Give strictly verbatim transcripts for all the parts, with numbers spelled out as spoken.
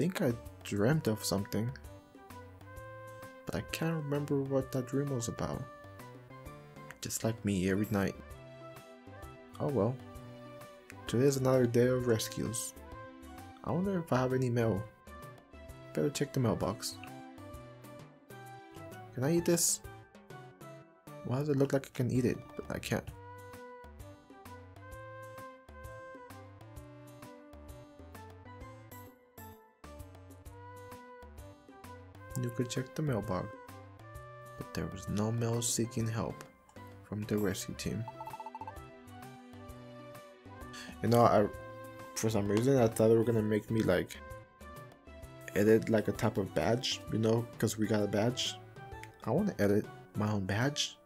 think I dreamt of something, but I can't remember what that dream was about. Just like me every night. Oh well. Today's another day of rescues. I wonder if I have any mail. Better check the mailbox. Can I eat this? Why does it look like I can eat it, but I can't? You could check the mailbox, but there was no mail seeking help from the rescue team. You know, I, for some reason, I thought they were gonna make me like edit like a type of badge, you know, because we got a badge. I want to edit my own badge.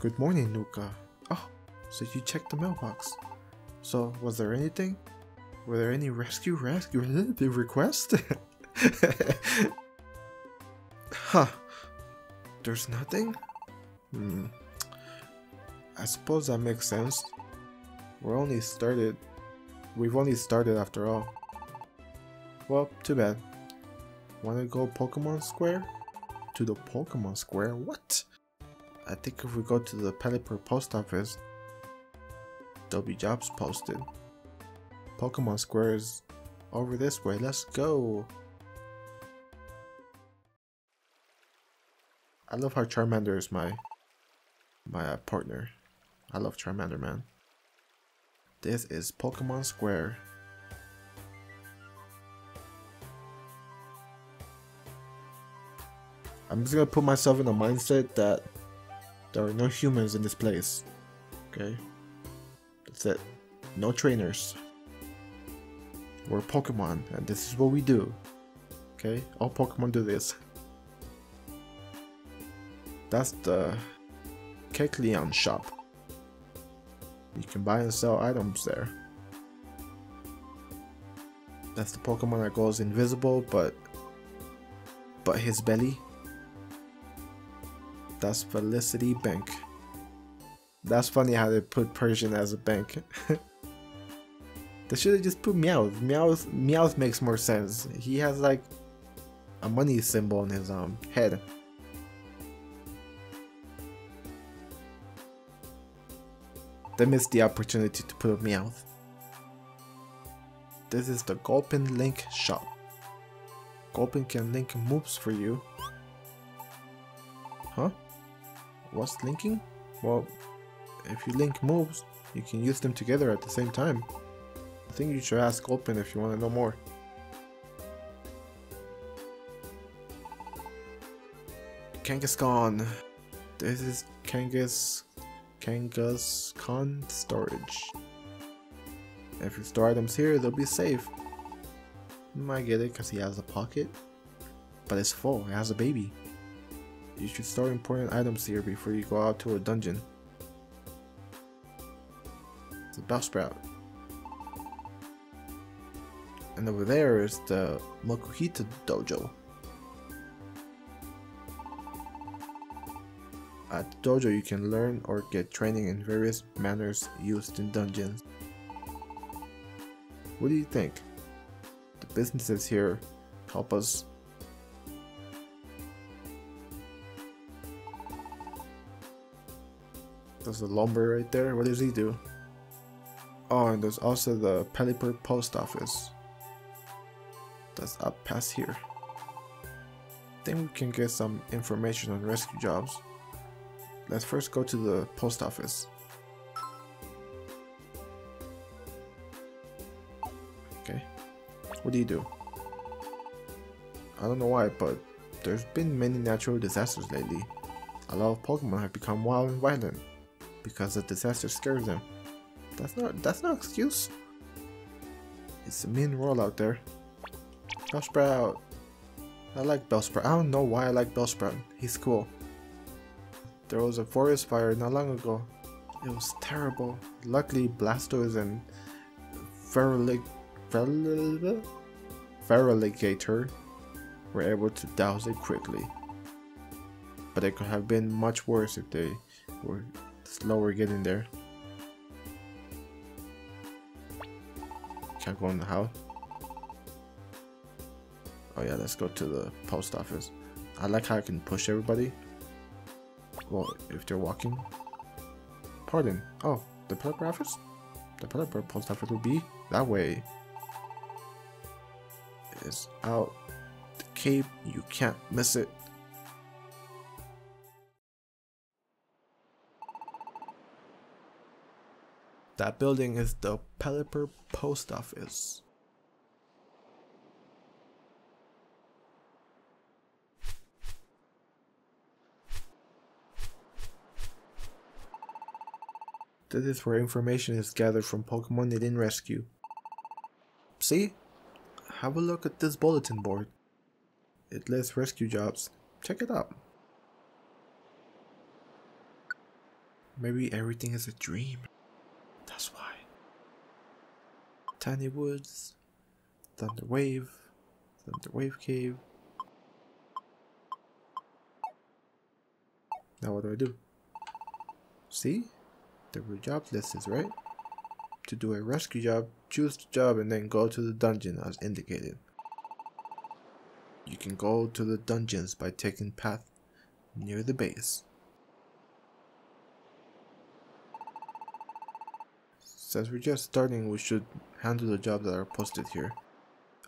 Good morning, Nuka. Oh, so you checked the mailbox. So, was there anything? Were there any rescue rescue requests? Huh. There's nothing? Hmm. I suppose that makes sense. We're only started. We've only started after all. Well, too bad. Wanna go Pokemon Square? To the Pokemon Square? What? I think if we go to the Pelipper post office, there'll be jobs posted. Pokemon Square is over this way. Let's go. I love how Charmander is my my uh, partner. I love Charmander, man. This is Pokemon Square. I'm just gonna put myself in the mindset that there are no humans in this place. Okay? That's it. No trainers. We're Pokemon, and this is what we do. Okay? All Pokemon do this. That's the Kecleon shop. You can buy and sell items there. That's the Pokemon that goes invisible, but but his belly. That's Felicity Bank. That's funny how they put Persian as a bank. They should have just put Meowth. Meowth. Meowth makes more sense. He has like a money symbol on his um head. They missed the opportunity to put a Meowth. This is the Gulpin Link shop. Gulpin can link moves for you. Huh? What's linking? Well, if you link moves, you can use them together at the same time. I think you should ask Gulpin if you want to know more. Kangaskhan. This is Kangas... Kangaskhan storage. If you store items here, they'll be safe. I get it, because he has a pocket, but it's full. It has a baby. You should store important items here before you go out to a dungeon. It's a Bellsprout. And over there is the Makuhita dojo. At the dojo, you can learn or get training in various manners used in dungeons. What do you think? The businesses here help us. There's a lumber right there. What does he do? Oh, and there's also the Pelipper post office. That's up past here. Then we can get some information on rescue jobs. Let's first go to the post office. Okay. What do you do? I don't know why, but there's been many natural disasters lately. A lot of Pokemon have become wild and violent because the disaster scares them. That's not that's no excuse. It's a mean world out there. Bellsprout. I like Bellsprout. I don't know why I like Bellsprout. He's cool. There was a forest fire not long ago. It was terrible. Luckily, Blastoise and Feraligator Feral Feraligator were able to douse it quickly. But it could have been much worse if they were slower getting there. Can't go in the house. Oh yeah, let's go to the post office. I like how I can push everybody. Well, if they're walking. Pardon. Oh, the Pelipper office? The Pelipper post office will be that way. It's out the cave. You can't miss it. That building is the Pelipper post office. This is where information is gathered from Pokemon they didn't rescue. See? Have a look at this bulletin board. It lists rescue jobs. Check it out. Maybe everything is a dream. That's why. Tiny Woods, Thunderwave, Thunderwave Cave. Now what do I do? See? The job list is right. To do a rescue job, choose the job and then go to the dungeon as indicated. You can go to the dungeons by taking path near the base. Since we're just starting, we should handle the jobs that are posted here.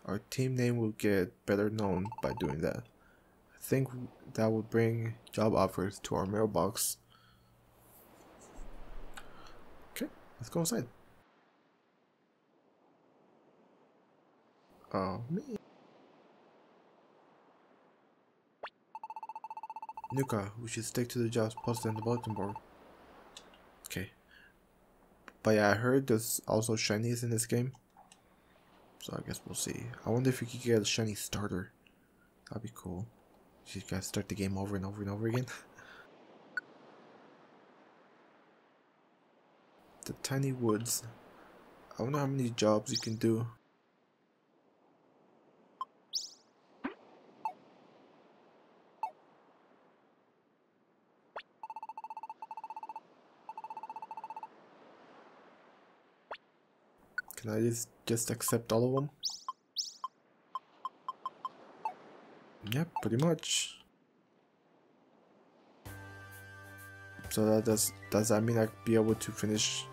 Our team name will get better known by doing that. I think that will bring job offers to our mailbox. Okay, let's go inside. Oh, me. Nuka, we should stick to the jobs posted on the bulletin board. Okay. But yeah, I heard there's also shinies in this game, so I guess we'll see. I wonder if you could get a shiny starter. That'd be cool. You guys start the game over and over and over again. The Tiny Woods. I don't know how many jobs you can do. Can I just, just accept all of them? Yep, pretty much. So that does, does that mean I'd be able to finish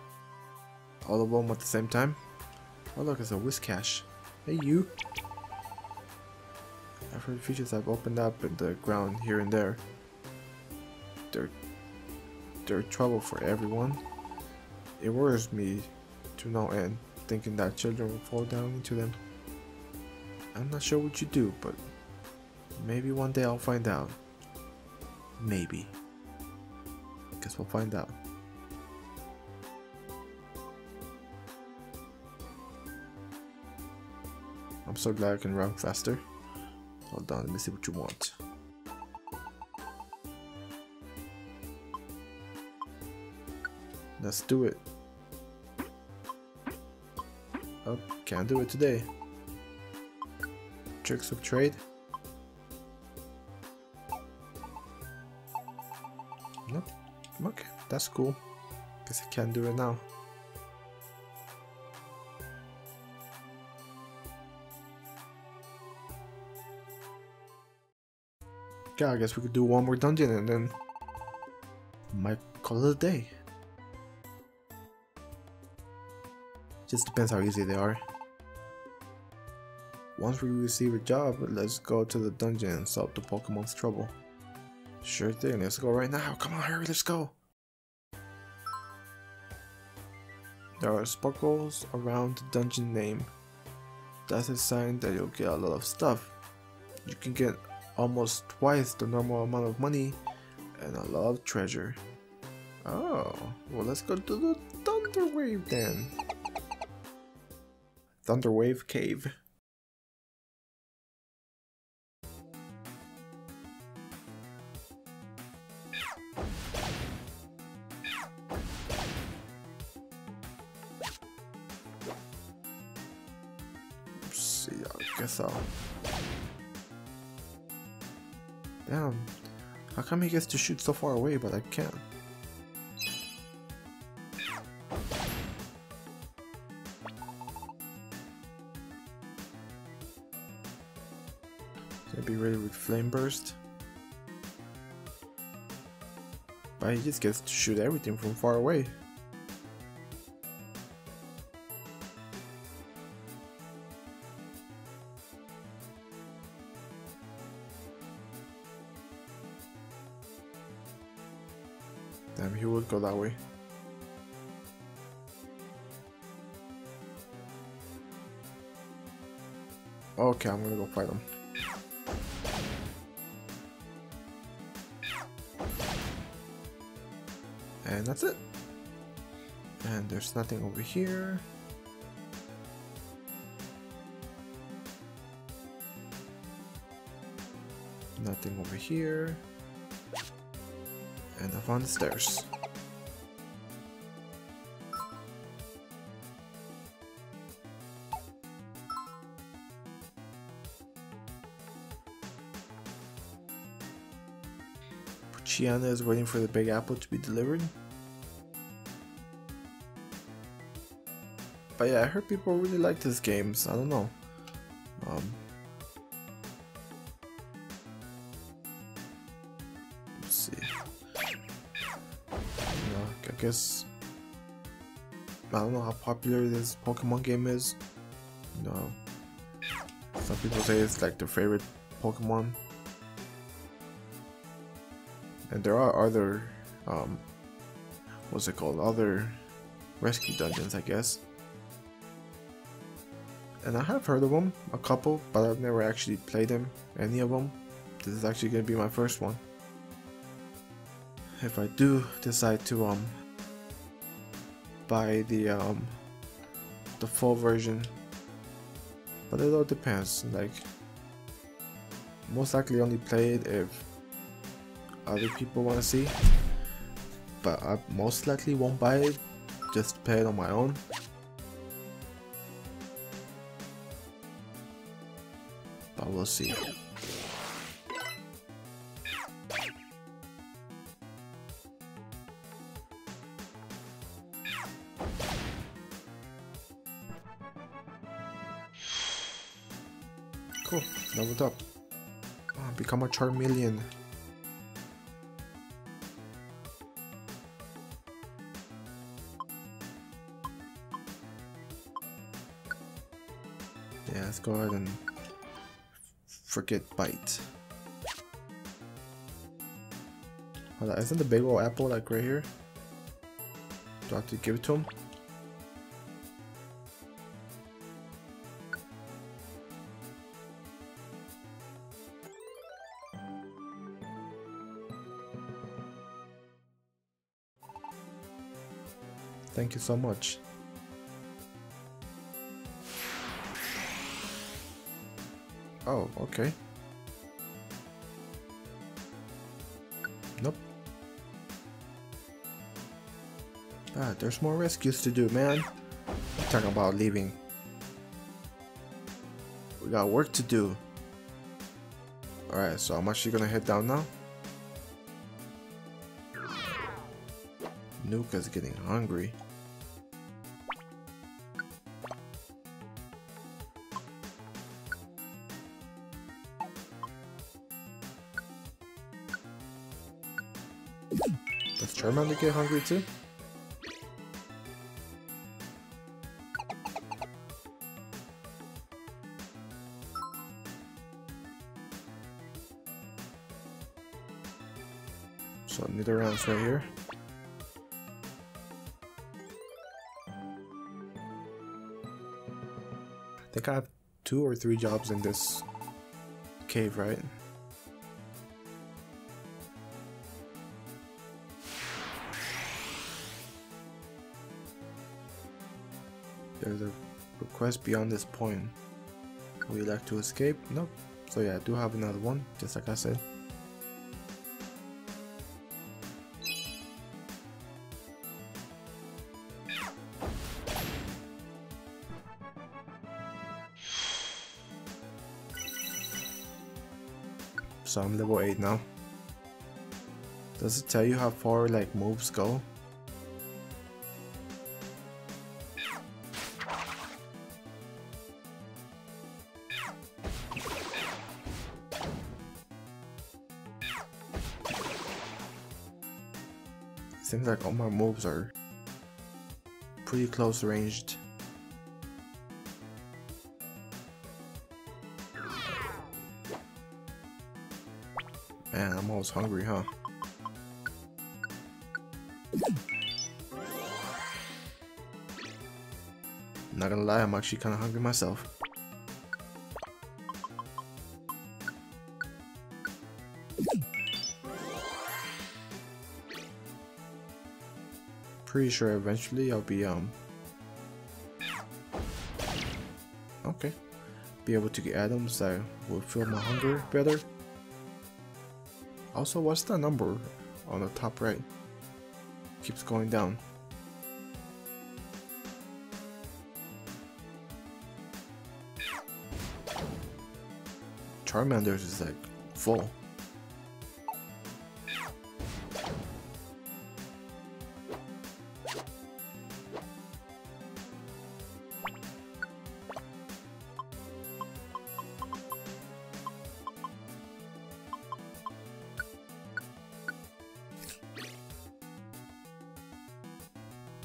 all of them at the same time? Oh look, it's a Whiscash. Hey you! I've heard features I've opened up in the ground here and there. They're, they're trouble for everyone. It worries me to no end, thinking that children will fall down into them. I'm not sure what you do, but maybe one day I'll find out. Maybe. Guess we'll find out. I'm so glad I can run faster. Hold on, let me see what you want. Let's do it. Oh, can't do it today. Tricks of trade. Nope. Okay, that's cool. Guess I can't do it now. Okay, I guess we could do one more dungeon and then might call it a day. Just depends how easy they are. Once we receive a job, let's go to the dungeon and solve the Pokemon's trouble. Sure thing, let's go right now. Come on, hurry, let's go. There are sparkles around the dungeon name. That's a sign that you'll get a lot of stuff. You can get almost twice the normal amount of money and a lot of treasure. Oh, well let's go to the Thunderwave then. Thunderwave Cave. Let's see, I guess I'll... Damn, how come he gets to shoot so far away but I can't? Can I be ready with Flame Burst? But he just gets to shoot everything from far away. Damn, he would go that way. Okay, I'm gonna go fight him. And that's it. And there's nothing over here. Nothing over here. And I found the stairs. Puchiana is waiting for the Big Apple to be delivered. But yeah, I heard people really like this game, so I don't know. Um, let's see. No, I guess I don't know how popular this Pokemon game is. No, some people say it's like their favorite Pokemon, and there are other, um, what's it called? Other rescue dungeons, I guess. And I have heard of them, a couple, but I've never actually played them, any of them. This is actually going to be my first one. If I do decide to um buy the um the full version, but it all depends. Like, most likely only play it if other people want to see, but I most likely won't buy it. Just play it on my own. But we'll see. Cool, leveled up. Oh, become a Charmeleon. Yeah, let's go ahead and forget bite. Hold on, isn't the big old apple like right here? Do I have to give it to him? Thank you so much. Oh, okay. Nope. Ah, there's more rescues to do, man. I'm talking about leaving. We got work to do. Alright, so I'm actually gonna head down now. Nuka's getting hungry. Charmander to get hungry too? So Nidoran's right here. I think I have two or three jobs in this cave, right? There's a request beyond this point. Would you like to escape? Nope. So yeah, I do have another one, just like I said. So I'm level eight now. Does it tell you how far like moves go? Seems like all my moves are pretty close ranged. Man, I'm almost hungry, huh? Not gonna lie, I'm actually kind of hungry myself. Pretty sure eventually I'll be um okay, be able to get items that will fill my hunger better. Also, what's that number on the top right? Keeps going down. Charmander's is like full.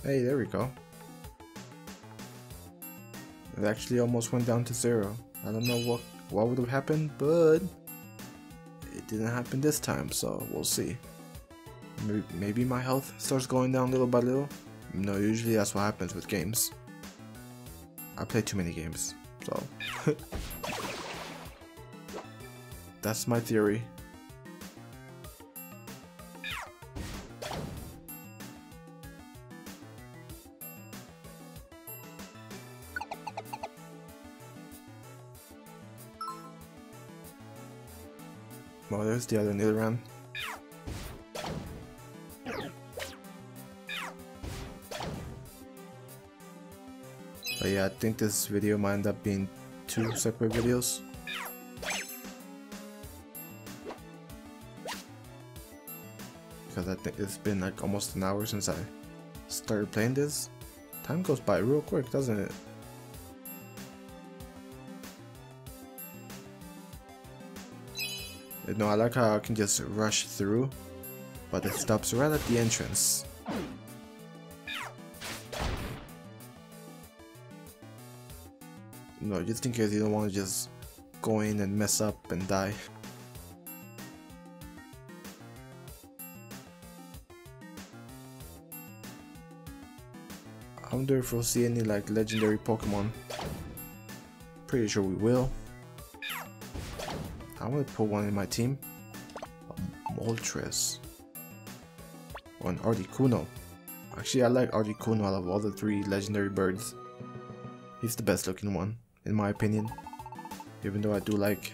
Hey, there we go. It actually almost went down to zero. I don't know what what would have happened, but it didn't happen this time, so we'll see. Maybe, maybe my health starts going down little by little. No, usually that's what happens with games. I play too many games, so that's my theory. Oh, there's the other Nidoran. But yeah, I think this video might end up being two separate videos. Because I think it's been like almost an hour since I started playing this. Time goes by real quick, doesn't it? You know, I like how I can just rush through, but it stops right at the entrance. You know, just in case you don't want to just go in and mess up and die. I wonder if we'll see any like legendary Pokemon. Pretty sure we will. I want to put one in my team, a Moltres, or an Articuno. Actually, I like Articuno out of all the three legendary birds. He's the best looking one, in my opinion. Even though I do like,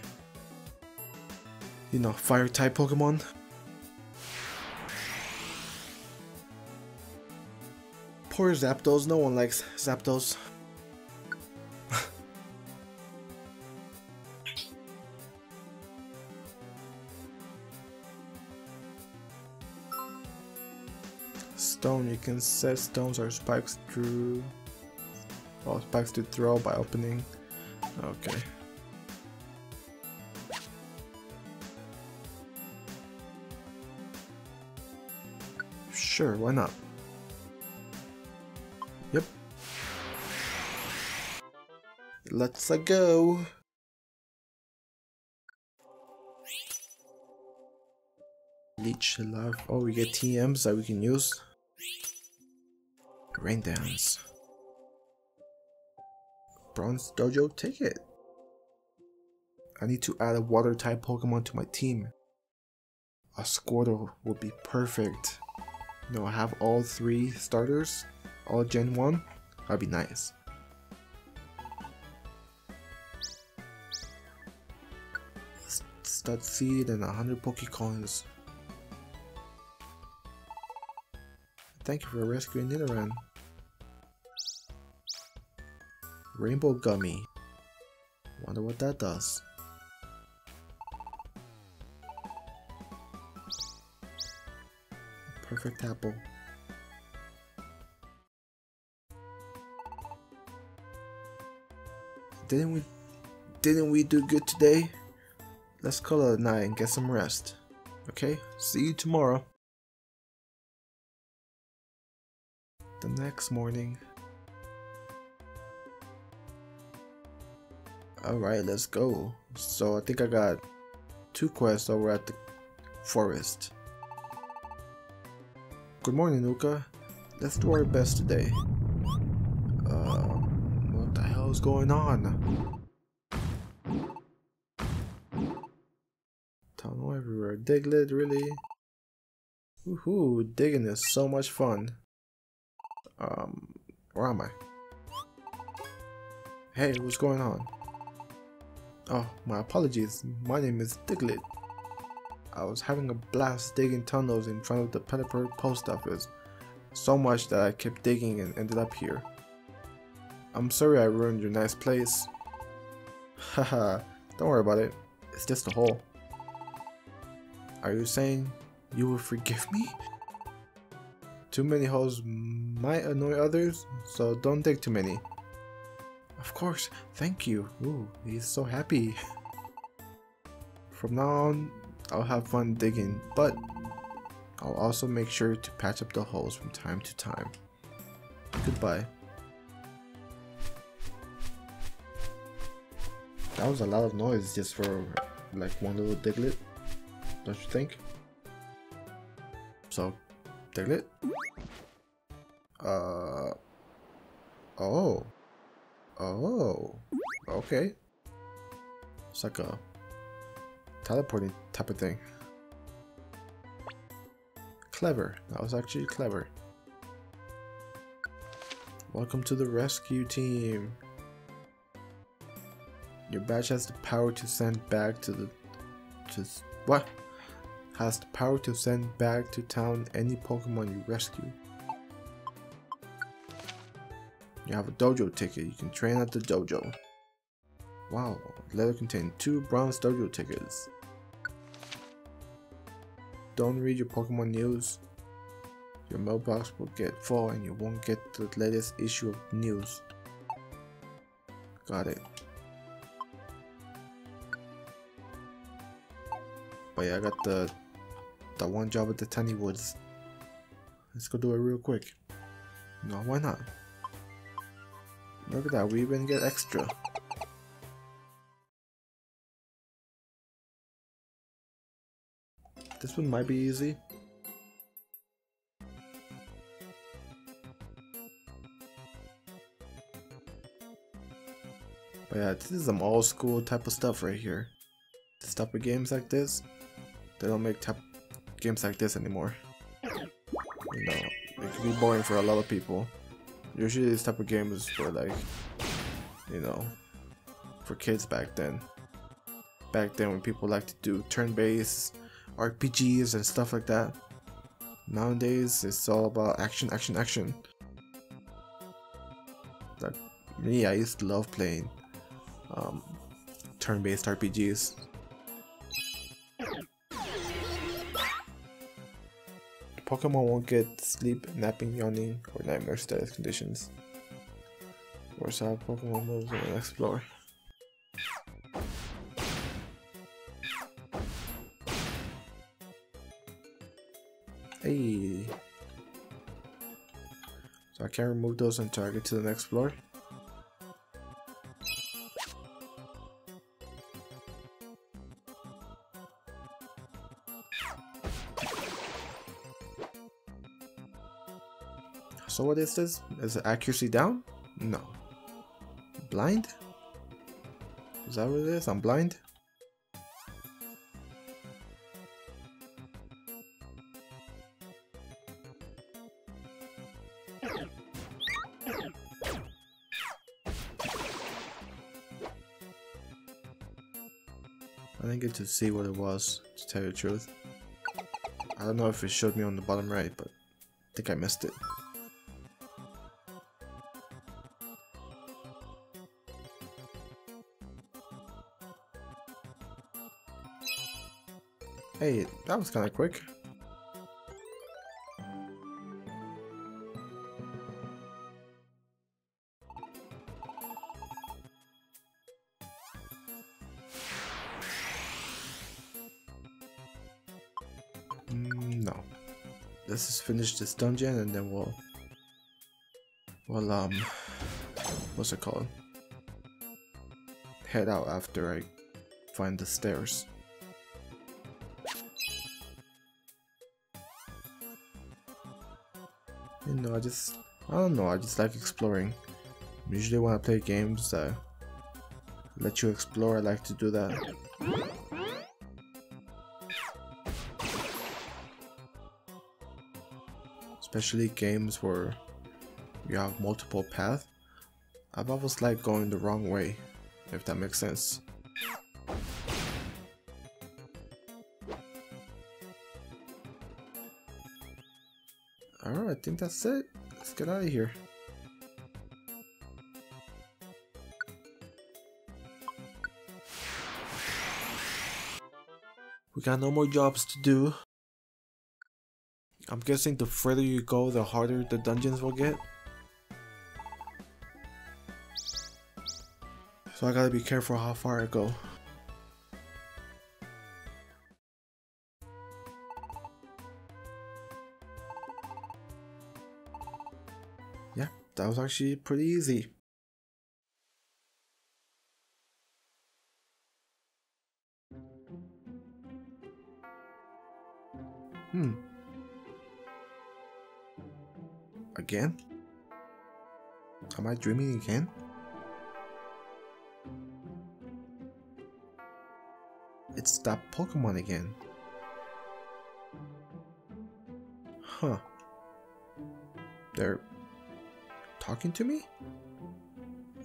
you know, fire type Pokemon. Poor Zapdos, no one likes Zapdos. Stone, you can set stones or spikes through or spikes to throw by opening. Okay. Sure, why not? Yep. Let's go. Leech alive. Oh, we get T Ms that we can use. Rain Dance. Bronze Dojo ticket. I need to add a water type Pokemon to my team. A Squirtle would be perfect. You know, I have all three starters, all gen one. That'd be nice. Stud Seed and one hundred Pokecoins. Thank you for rescuing Nidoran. Rainbow Gummy. Wonder what that does. Perfect apple. Didn't we didn't we do good today? Let's call it a night and get some rest. Okay? See you tomorrow. next morning. Alright, let's go. So I think I got two quests over at the forest. Good morning, Nuka. Let's do our best today. Uh, what the hell is going on? Tunnel everywhere. Diglett, really? Woohoo, digging is so much fun. Um, where am I? Hey, what's going on? Oh, my apologies. My name is Diglett. I was having a blast digging tunnels in front of the Pelipper post office. So much that I kept digging and ended up here. I'm sorry I ruined your nice place. Haha, don't worry about it. It's just a hole. Are you saying you will forgive me? Too many holes might annoy others, so don't dig too many. Of course, thank you. Ooh, he's so happy. From now on, I'll have fun digging, but I'll also make sure to patch up the holes from time to time. Goodbye. That was a lot of noise just for like one little Diglett, don't you think? So, Diglett? Uh... Oh. Oh, okay. It's like a teleporting type of thing. Clever. That was actually clever. Welcome to the rescue team. Your badge has the power to send back to the to what? Has the power to send back to town any Pokemon you rescue. You have a dojo ticket. You can train at the dojo. Wow, letter contained two bronze dojo tickets. Don't read your Pokemon news. Your mailbox will get full and you won't get the latest issue of news. Got it. But yeah, I got the, the one job at the Tiny Woods. Let's go do it real quick. No, why not? Look at that, we even get extra. This one might be easy. But yeah, this is some old school type of stuff right here. This type of games like this, they don't make type games like this anymore. You know, it can be boring for a lot of people. Usually this type of game is for like, you know, for kids back then. Back then when people like to do turn-based R P Gs and stuff like that. Nowadays it's all about action, action, action. Like me, I used to love playing um, turn-based R P Gs. Pokemon won't get sleep, napping, yawning, or nightmare status conditions. Or so Pokemon moves and explore. Hey. So I can't remove those until I get to the next floor. So what is this? Is the accuracy down? No. Blind? Is that what it is? I'm blind? I didn't get to see what it was, to tell you the truth. I don't know if it showed me on the bottom right, but I think I missed it. Hey, that was kind of quick. Mm, no. Let's just finish this dungeon and then we'll well, um, what's it called? Head out after I find the stairs. You know, I just, I don't know, I just like exploring. Usually when I play games that let you explore, I like to do that. Especially games where you have multiple paths. I've always liked going the wrong way, if that makes sense. Alright, I think that's it. Let's get out of here. We got no more jobs to do. I'm guessing the further you go, the harder the dungeons will get. So I gotta be careful how far I go. Yeah, that was actually pretty easy. Hmm. Again? Am I dreaming again? It's that Pokemon again. Huh. They're talking to me?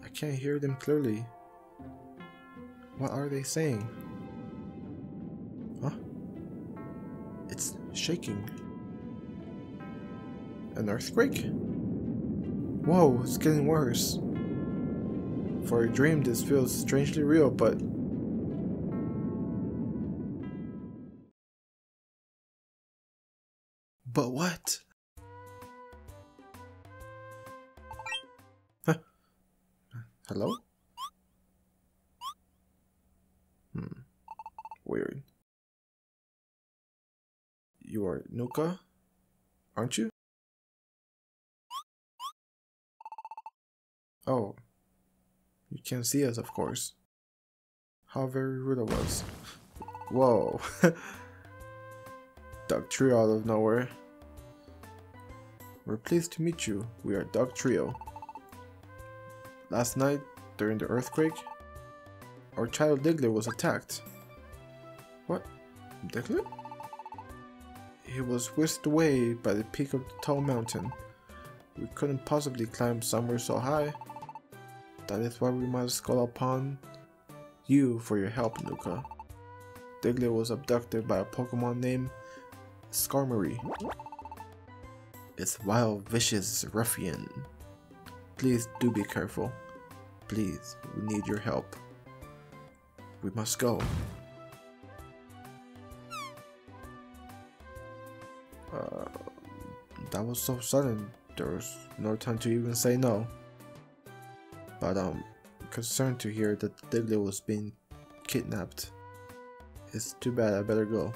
I can't hear them clearly. What are they saying? Huh? It's shaking. An earthquake? Whoa, it's getting worse. For a dream, this feels strangely real, but... But what? Huh? Hello? Hmm. Weird. You are Nuka, aren't you? Oh, you can't see us, of course. How very rude it was. Whoa. Dugtrio out of nowhere. We're pleased to meet you. We are Dugtrio. Last night, during the earthquake, our child Diglett was attacked. What? Diglett? He was whisked away by the peak of the tall mountain. We couldn't possibly climb somewhere so high. That is why we must call upon you for your help, Nuka. Diglett was abducted by a Pokemon named Skarmory. It's wild, vicious ruffian. Please do be careful. Please, we need your help. We must go. Uh, that was so sudden. There was no time to even say no. But I'm concerned to hear that Diglett was being kidnapped. It's too bad, I better go.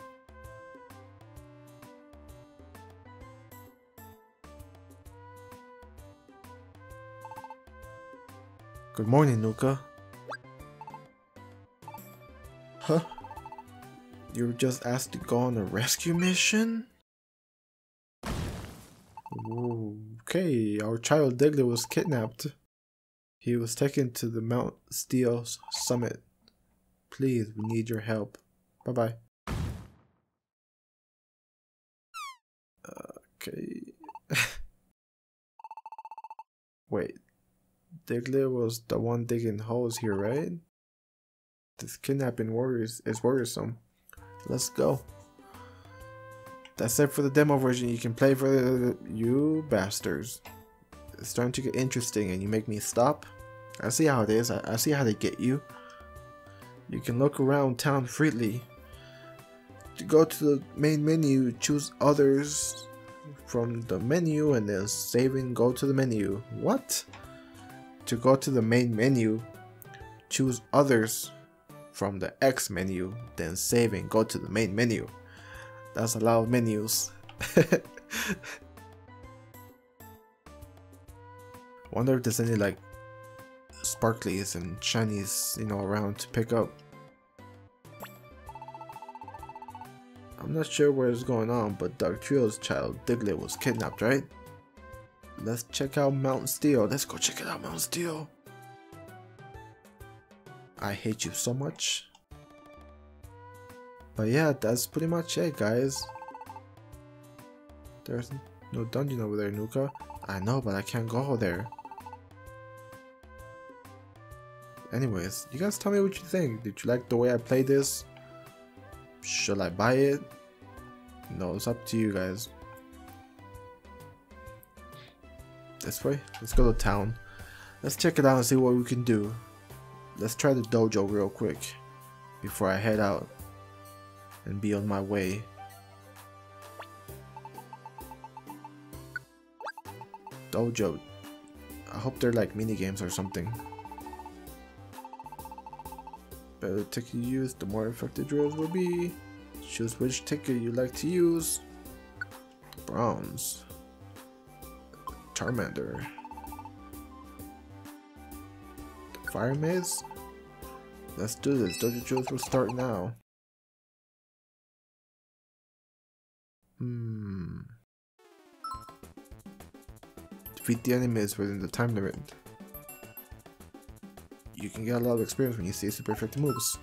Good morning, Nuka. Huh? You were just asked to go on a rescue mission? Okay, our child Diglett was kidnapped. He was taken to the Mount Steel summit. Please, we need your help. Bye-bye. Okay. Wait. Diglett was the one digging holes here, right? This kidnapping worries is worrisome. Let's go. That's it for the demo version. You can play for the, you bastards. It's starting to get interesting and you make me stop. I see how it is. I, I see how they get you. You can look around town freely. To go to the main menu, choose others from the menu and then save and go to the menu. What? To go to the main menu, choose others from the X menu, then save and go to the main menu. That's a lot of menus. Wonder if there's any like sparklies and shinies, you know, around to pick up. I'm not sure what is going on, but Dugtrio's child Diglett was kidnapped, right? Let's check out Mount Steel. Let's go check it out, Mount Steel. I hate you so much. But yeah, that's pretty much it, guys. There's no dungeon over there, Nuka. I know, but I can't go there. Anyways, you guys tell me what you think. Did you like the way I played this? Should I buy it? No, it's up to you guys. This way? Let's go to town. Let's check it out and see what we can do. Let's try the dojo real quick before I head out and be on my way. Dojo. I hope they're like mini games or something. Better ticket you use, the more effective drills will be. Choose which ticket you like to use. Bronze. Charmander. Fire Maze? Let's do this. Dojo drills will start now. Hmm. Defeat the enemies within the time limit. You can get a lot of experience when you see super effective moves.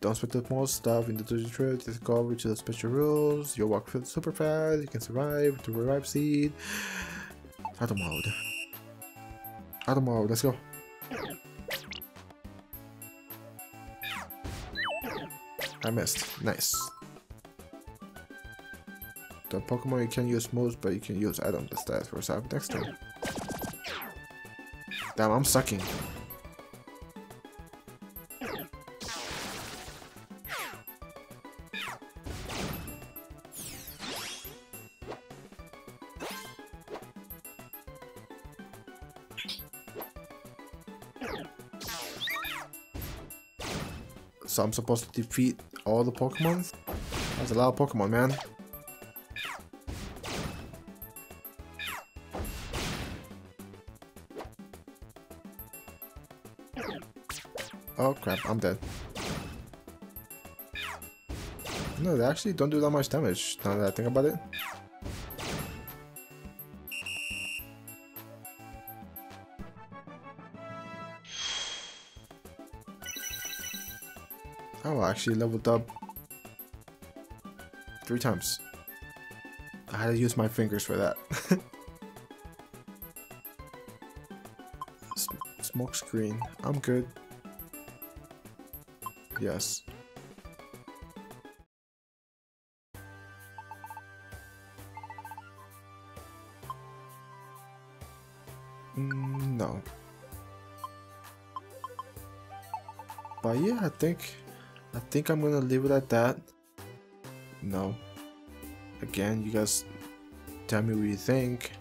Don't spend the most stuff in the dojo trail, just go over to the special rules. You'll walk super fast, you can survive, to revive seed. Auto mode. Auto mode, let's go. I missed, nice. The Pokemon you can use moves, but you can use items as stats for side next turn. Damn, I'm sucking. So I'm supposed to defeat all the Pokemon? That's a lot of Pokemon, man. Oh crap, I'm dead. No, they actually don't do that much damage, now that I think about it. Oh, I actually leveled up three times. I had to use my fingers for that. Smoke screen, I'm good. Yes. Mm, no. But yeah, I think I think I'm gonna leave it at that. No. Again, you guys tell me what you think.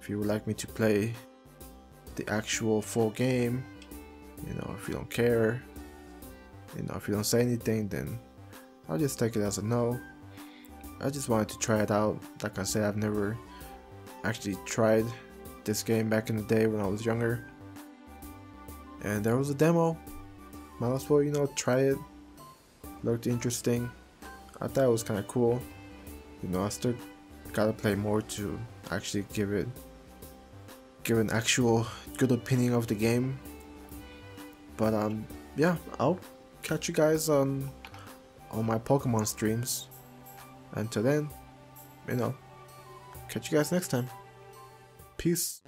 If you would like me to play the actual full game, you know, if you don't care. You know, if you don't say anything, then I'll just take it as a no. I just wanted to try it out. Like I said, I've never actually tried this game back in the day when I was younger. And there was a demo. Might as well, you know, try it. Looked interesting. I thought it was kind of cool. You know, I still gotta play more to actually give it, give an actual good opinion of the game. But um, yeah, I'll catch you guys on on my Pokemon streams. Until then, you know, catch you guys next time. Peace.